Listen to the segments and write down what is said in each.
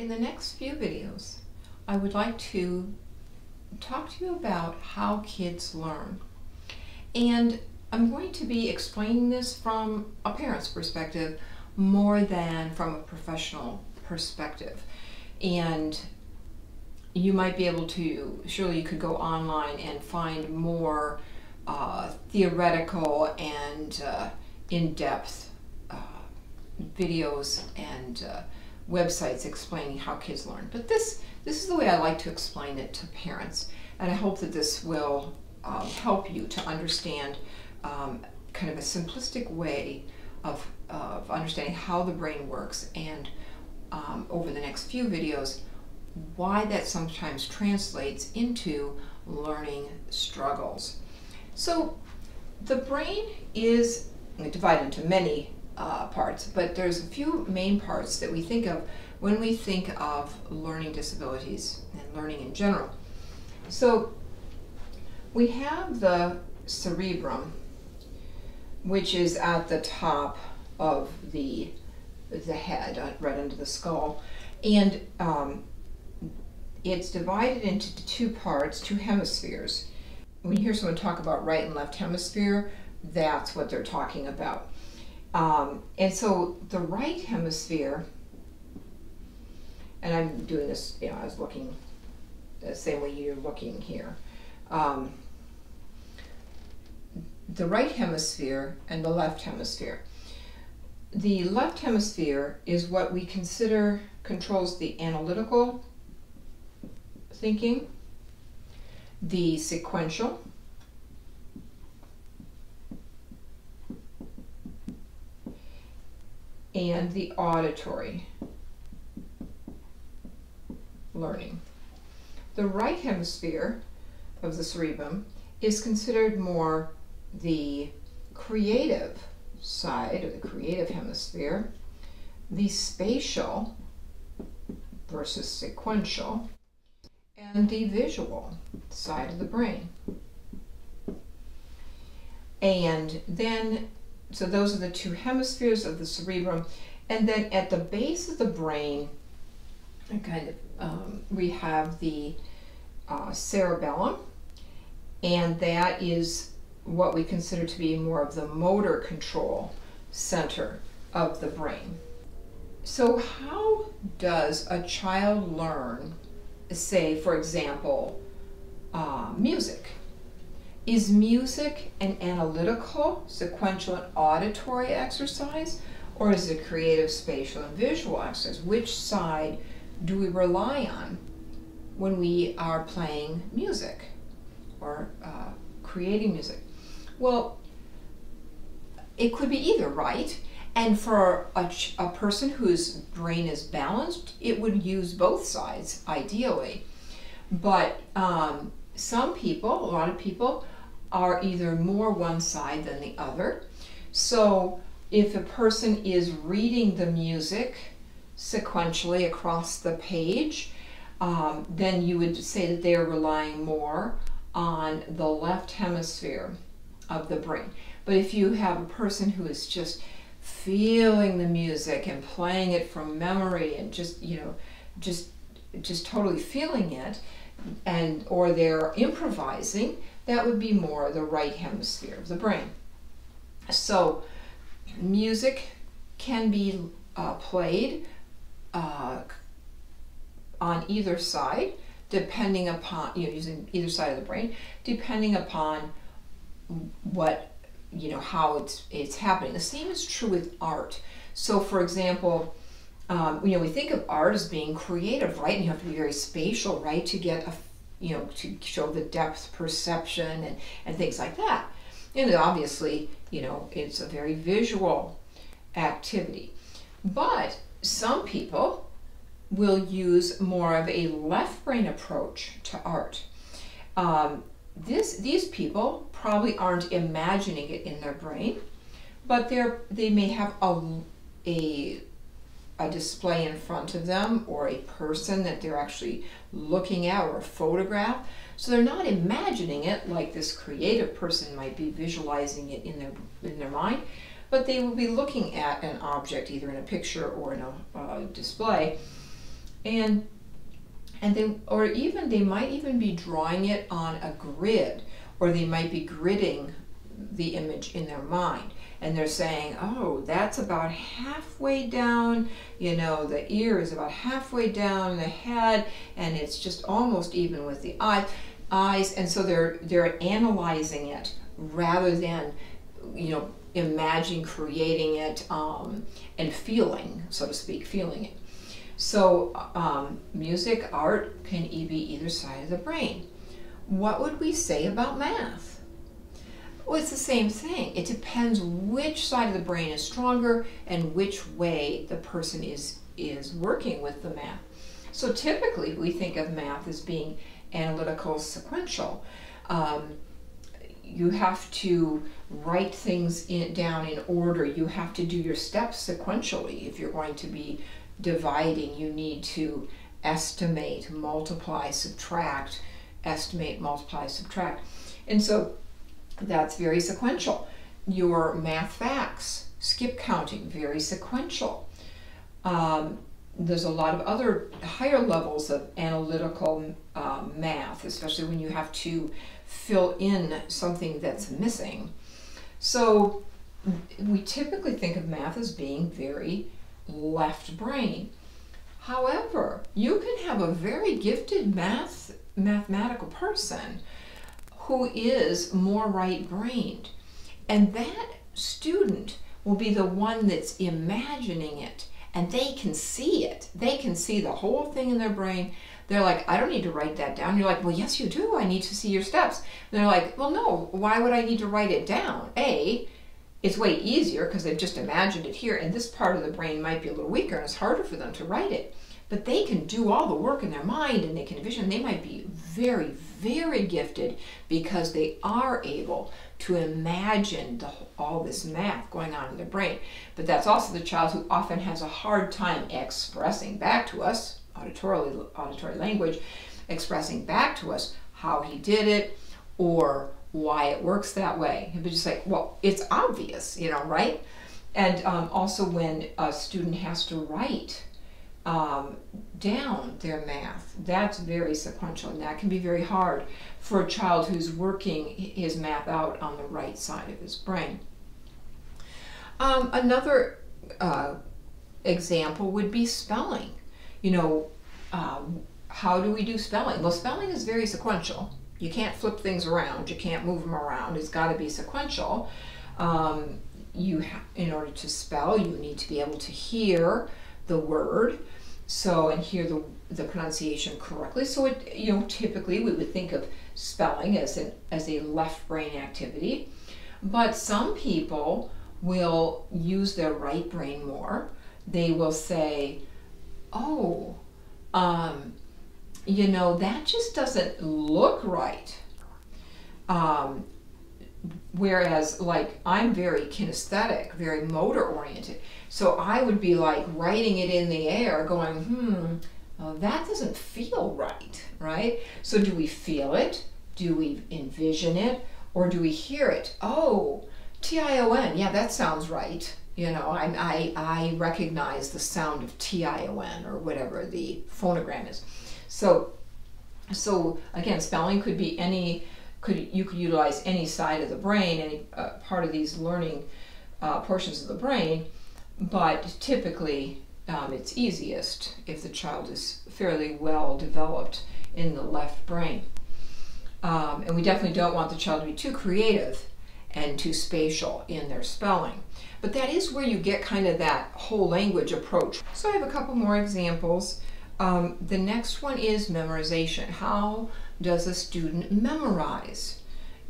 In the next few videos, I would like to talk to you about how kids learn. And I'm going to be explaining this from a parent's perspective more than from a professional perspective. And you might be able to, surely you could go online and find more theoretical and in-depth videos and websites explaining how kids learn. But this is the way I like to explain it to parents, and I hope that this will help you to understand kind of a simplistic way of understanding how the brain works, and over the next few videos why that sometimes translates into learning struggles. So the brain is divided into many parts, but there's a few main parts that we think of when we think of learning disabilities and learning in general. So we have the cerebrum, which is at the top of the head, right under the skull, and it's divided into two parts, two hemispheres. When you hear someone talk about right and left hemisphere, that's what they're talking about. And so the right hemisphere, and I'm doing this, you know, I was looking the same way you're looking here. The right hemisphere and the left hemisphere. The left hemisphere is what we consider controls the analytical thinking, the sequential, and the auditory learning. The right hemisphere of the cerebrum is considered more the creative side, or the creative hemisphere, the spatial versus sequential, and the visual side of the brain. And then, so those are the two hemispheres of the cerebrum. And then at the base of the brain, kind of, we have the cerebellum, and that is what we consider to be more of the motor control center of the brain. So how does a child learn, say, for example, music? Is music an analytical, sequential, and auditory exercise, or is it creative, spatial, and visual exercise? Which side do we rely on when we are playing music or creating music? Well, it could be either, right? And for a person whose brain is balanced, it would use both sides, ideally. But some people, a lot of people, are either more one side than the other. So if a person is reading the music sequentially across the page, then you would say that they are relying more on the left hemisphere of the brain. But if you have a person who is just feeling the music and playing it from memory and just, you know, just totally feeling it, and or they're improvising, that would be more the right hemisphere of the brain. So music can be played on either side, depending upon, you know, using either side of the brain, depending upon what, you know, how it's happening. The same is true with art. So for example, you know, we think of art as being creative, right? And you have to be very spatial, right, to get a, you know, to show the depth perception and things like that. And obviously, you know, it's a very visual activity. But some people will use more of a left brain approach to art. These people probably aren't imagining it in their brain, but they may have a display in front of them, or a person that they're actually looking at, or a photograph. So they're not imagining it like this creative person might be visualizing it in their mind, but they will be looking at an object, either in a picture or in a display, and they, or even they might even be drawing it on a grid, or they might be gridding the image in their mind, and they're saying, oh, that's about halfway down, you know, the ear is about halfway down the head, and it's just almost even with the eyes, and so they're analyzing it rather than, you know, imagine creating it and feeling, so to speak, feeling it. So music, art can be either side of the brain. What would we say about math? Well, it's the same thing. It depends which side of the brain is stronger and which way the person is working with the math. So typically we think of math as being analytical, sequential. You have to write things down in order. You have to do your steps sequentially. If you're going to be dividing, you need to estimate, multiply, subtract, estimate, multiply, subtract. And so that's very sequential. Your math facts, skip counting, very sequential. There's a lot of other higher levels of analytical math, especially when you have to fill in something that's missing. So we typically think of math as being very left brain. However, you can have a very gifted mathematical person who is more right-brained, and that student will be the one that's imagining it, and they can see it. They can see the whole thing in their brain. They're like, I don't need to write that down. You're like, well, yes, you do. I need to see your steps. And they're like, well, no, why would I need to write it down? A, it's way easier because they've just imagined it here, and this part of the brain might be a little weaker and it's harder for them to write it. But they can do all the work in their mind and they can envision. They might be very, very gifted because they are able to imagine all this math going on in their brain. But that's also the child who often has a hard time expressing back to us, auditory language, expressing back to us how he did it or why it works that way. He'll be just like, well, it's obvious, you know, right? And also when a student has to write down their math, that's very sequential, and that can be very hard for a child who's working his math out on the right side of his brain. Another example would be spelling. You know, how do we do spelling? Well, spelling is very sequential. You can't flip things around, you can't move them around, it's got to be sequential. In order to spell, you need to be able to hear the word, so, and hear the pronunciation correctly. So it, you know, typically we would think of spelling as a left brain activity, but some people will use their right brain more. They will say, oh, you know, that just doesn't look right. Whereas, like, I'm very kinesthetic, very motor oriented. So I would be like writing it in the air going, well, that doesn't feel right, right? So do we feel it? Do we envision it? Or do we hear it? Oh, T-I-O-N, yeah, that sounds right. You know, I recognize the sound of T-I-O-N or whatever the phonogram is. So again, spelling could be any, you could utilize any side of the brain, any part of these learning portions of the brain, but typically it's easiest if the child is fairly well developed in the left brain. And we definitely don't want the child to be too creative and too spatial in their spelling. But that is where you get kind of that whole language approach. So I have a couple more examples. The next one is memorization. How does a student memorize?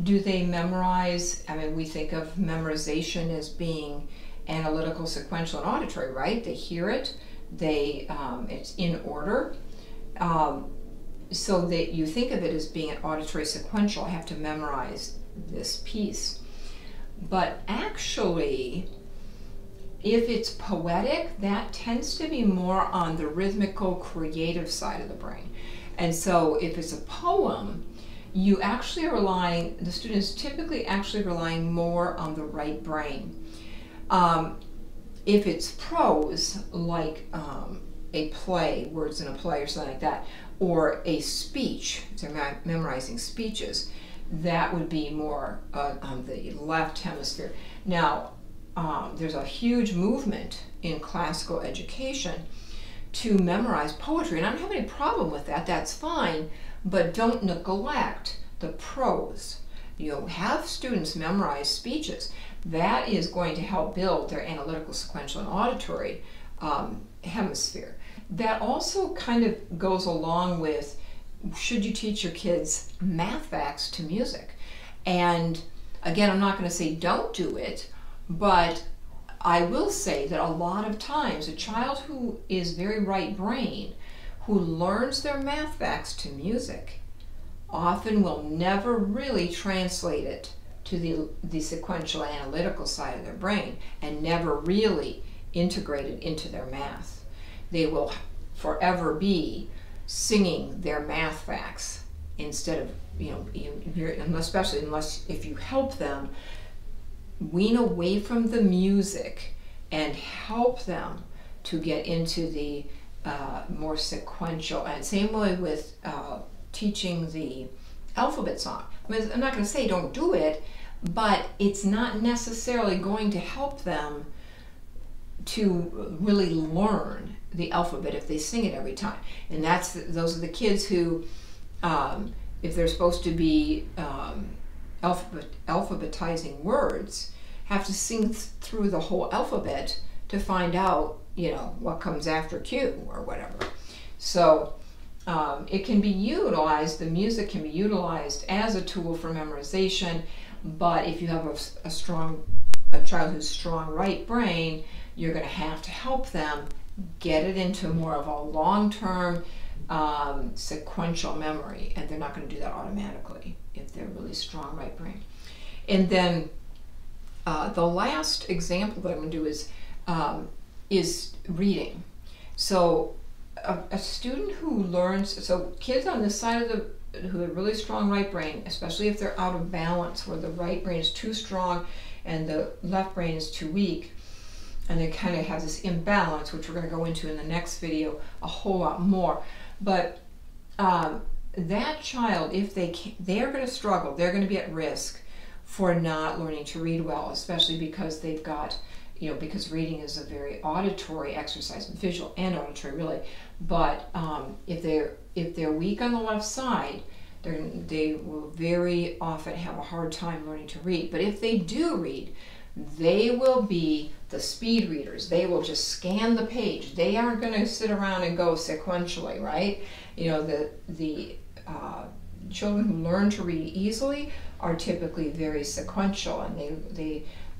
Do they memorize? I mean, we think of memorization as being analytical, sequential, and auditory, right? They hear it, it's in order. So that you think of it as being an auditory sequential, I have to memorize this piece. But actually, if it's poetic, that tends to be more on the rhythmical, creative side of the brain. And so if it's a poem, you actually are relying, the student is typically actually relying more on the right brain. If it's prose, like a play, words in a play or something like that, or a speech, so memorizing speeches, that would be more on the left hemisphere. Now, there's a huge movement in classical education to memorize poetry, and I don't have any problem with that, that's fine, but don't neglect the prose. You'll have students memorize speeches. That is going to help build their analytical, sequential, and auditory hemisphere. That also kind of goes along with, should you teach your kids math facts to music? And again, I'm not going to say don't do it, but I will say that a lot of times a child who is very right brain, who learns their math facts to music, often will never really translate it to the sequential analytical side of their brain and never really integrate it into their math. They will forever be singing their math facts instead of, you know, especially unless if you help them wean away from the music and help them to get into the more sequential, and same way with teaching the alphabet song. I mean, I'm not going to say don't do it, but it's not necessarily going to help them to really learn the alphabet if they sing it every time. And that's those are the kids who, if they're supposed to be alphabetizing words, have to sing through the whole alphabet to find out, you know, what comes after Q or whatever. So it can be utilized, the music can be utilized as a tool for memorization, but if you have a child who's strong right brain, you're going to have to help them get it into more of a long-term sequential memory, and they're not going to do that automatically if they're really strong right brain. And then the last example that I'm going to do is reading. So a student who learns, so kids on this side of the, who are really strong right brain, especially if they're out of balance where the right brain is too strong and the left brain is too weak, and they kind of have this imbalance, which we're going to go into in the next video a whole lot more. But that child, if they're going to struggle, they're going to be at risk for not learning to read well, especially because they've got, you know, because reading is a very auditory exercise, visual and auditory really. But if they're weak on the left side, they will very often have a hard time learning to read. But if they do read, they will be the speed readers. They will just scan the page. They aren't going to sit around and go sequentially, right? You know, the children who learn to read easily are typically very sequential, and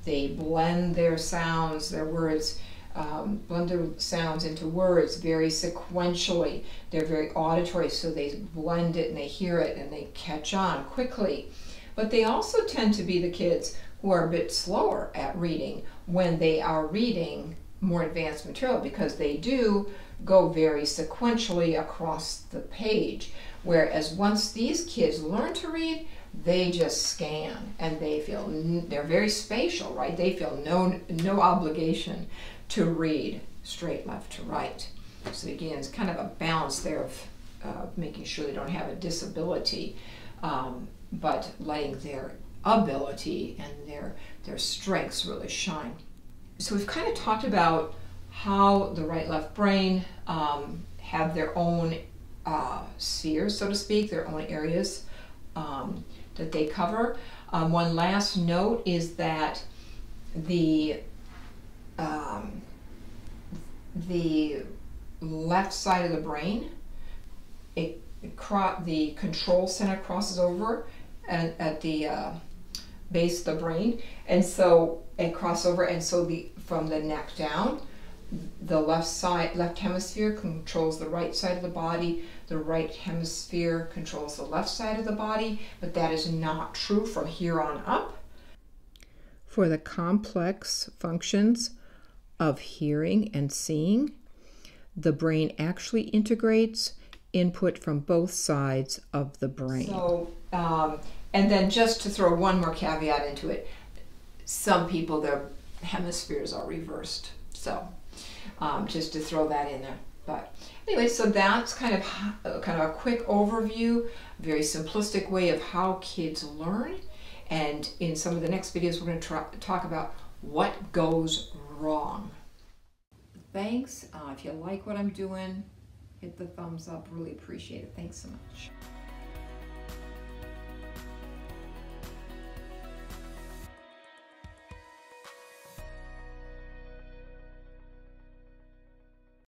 they blend their sounds, their words, blend their sounds into words very sequentially. They're very auditory, so they blend it and they hear it and they catch on quickly. But they also tend to be the kids who are a bit slower at reading when they are reading more advanced material, because they do go very sequentially across the page. Whereas once these kids learn to read, they just scan, and they're very spatial, right? They feel no obligation to read straight left to right. So again, it's kind of a balance there of making sure they don't have a disability, but letting their ability and their strengths really shine. So we've kind of talked about how the right left brain have their own spheres, so to speak, their own areas that they cover. One last note is that the left side of the brain, the control center crosses over at the base of the brain, and so it crosses over, and so from the neck down, the left hemisphere controls the right side of the body, the right hemisphere controls the left side of the body, but that is not true from here on up. For the complex functions of hearing and seeing, the brain actually integrates input from both sides of the brain. So, and then just to throw one more caveat into it, some people, their hemispheres are reversed. So just to throw that in there. But anyway, so that's kind of a quick overview, very simplistic way of how kids learn. And in some of the next videos, we're going to talk about what goes wrong. Thanks. If you like what I'm doing, hit the thumbs up. Really appreciate it. Thanks so much.